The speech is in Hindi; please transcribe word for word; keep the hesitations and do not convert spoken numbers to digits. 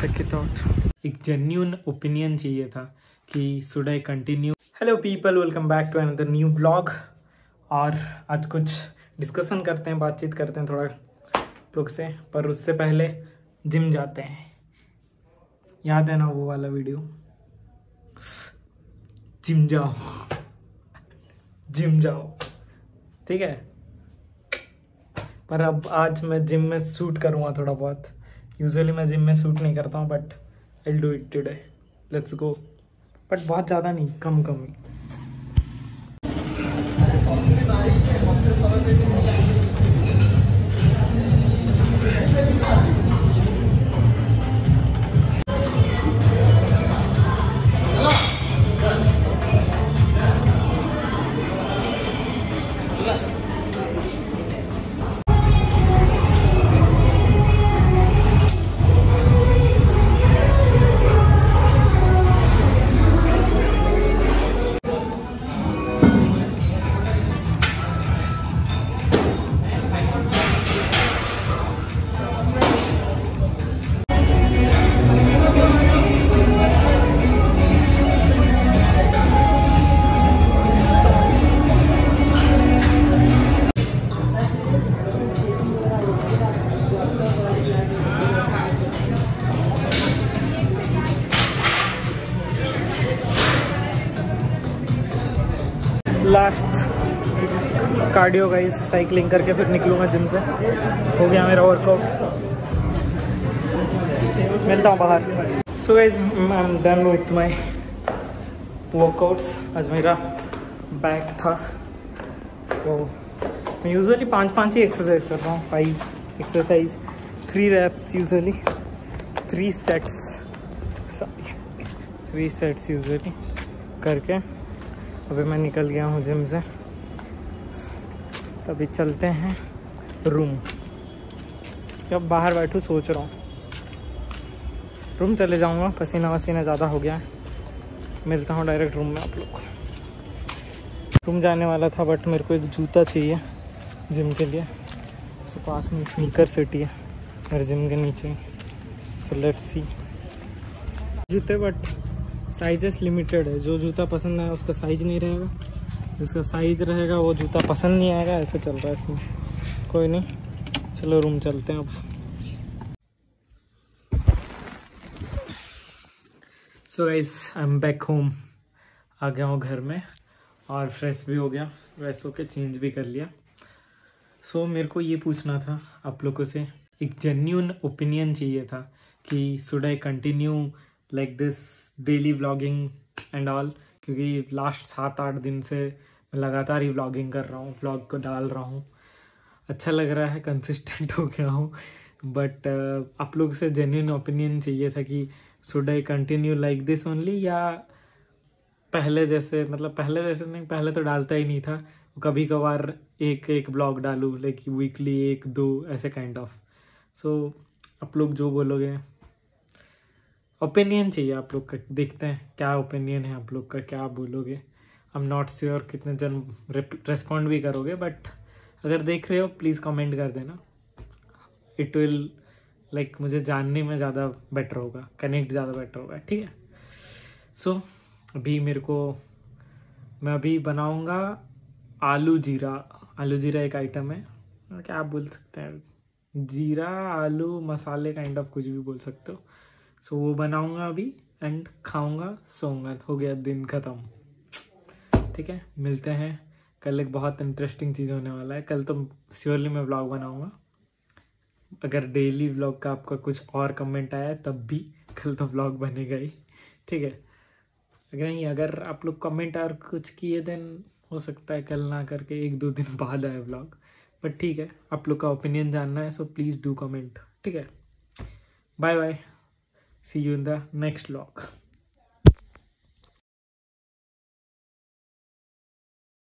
check it out. एक genuine opinion चाहिए था कि should I continue. Hello people, welcome back to another new vlog. और आज कुछ डिस्कशन करते हैं, बातचीत करते हैं थोड़ा लोग से, पर उससे पहले जिम जाते हैं. याद है ना वो वाला वीडियो, जिम जाओ जिम जाओ, ठीक है. पर अब आज मैं जिम में सूट करूँगा थोड़ा बहुत. यूजुअली मैं जिम में सूट नहीं करता हूँ, but I do it today. Let's go. But बहुत ज़्यादा नहीं, कम कम ही. लास्ट कार्डियो गाइस, साइकिलिंग करके फिर निकलूँगा जिम से. हो गया मेरा वर्कआउट, मिलता हूँ बाहर. So guys, I am done with my workouts. आज मेरा बैक था. सो so, मैं यूजुअली पाँच पाँच ही एक्सरसाइज करता हूँ. Five exercise, three reps usually, three sets sorry three sets usually करके अभी मैं निकल गया हूँ जिम से. तभी चलते हैं रूम. जब बाहर बैठूँ सोच रहा हूँ रूम चले जाऊँगा. पसीना वसीना ज़्यादा हो गया है. मिलता हूँ डायरेक्ट रूम में आप लोग को. रूम जाने वाला था, बट मेरे को एक जूता चाहिए जिम के लिए. सो पास में स्नीकर सिटी है मेरे जिम के नीचे. सो लेट्स सी जूते, बट साइजेस लिमिटेड है. जो जूता पसंद आया उसका साइज नहीं रहेगा, जिसका साइज रहेगा वो जूता पसंद नहीं आएगा. ऐसा चल रहा है इसमें. कोई नहीं, चलो रूम चलते हैं अब. So guys, I am back home. आ गया हूँ घर में और फ्रेश भी हो गया. फ्रेश होके चेंज भी कर लिया. सो so, मेरे को ये पूछना था आप लोगों से, एक जेन्युइन ओपिनियन चाहिए था कि should I continue like this daily vlogging and all. क्योंकि लास्ट सात आठ दिन से मैं लगातार ही व्लॉगिंग कर रहा हूँ, व्लॉग को डाल रहा हूँ. अच्छा लग रहा है, कंसिस्टेंट हो गया हूँ. बट uh, आप लोग से जेन्युइन ओपिनियन चाहिए था कि should I continue like this only, या पहले जैसे, मतलब पहले जैसे नहीं, पहले तो डालता ही नहीं था. कभी कभार एक एक व्लॉग डालूँ, लाइक वीकली एक दो, ऐसे काइंड ऑफ. सो आप लोग जो बोलोगे, ओपिनियन चाहिए आप लोग का. देखते हैं क्या ओपिनियन है आप लोग का, क्या बोलोगे. आई एम नॉट श्योर कितने जन रेस्पॉन्ड भी करोगे, बट अगर देख रहे हो प्लीज़ कमेंट कर देना. इट विल लाइक मुझे जानने में ज़्यादा बेटर होगा, कनेक्ट ज़्यादा बेटर होगा, ठीक है. सो so, अभी मेरे को, मैं अभी बनाऊँगा आलू जीरा. आलू जीरा एक आइटम है, क्या आप बोल सकते हैं, जीरा आलू मसाले काइंड ऑफ, कुछ भी बोल सकते हो. सो so, वो बनाऊंगा अभी एंड खाऊंगा, सोऊंगा. हो गया दिन ख़त्म, ठीक है. मिलते हैं कल. एक बहुत इंटरेस्टिंग चीज़ होने वाला है कल. तो श्योरली मैं व्लॉग बनाऊंगा. अगर डेली व्लॉग का आपका कुछ और कमेंट आया तब भी कल तो व्लॉग बनेगा ही, ठीक है. अगर नहीं, अगर आप लोग कमेंट और कुछ किए देन हो सकता है कल ना करके एक दो दिन बाद आए व्लॉग. बट ठीक है, आप लोग का ओपिनियन जानना है. सो प्लीज़ डू कमेंट, ठीक है. Bye bye. See you in the next vlog.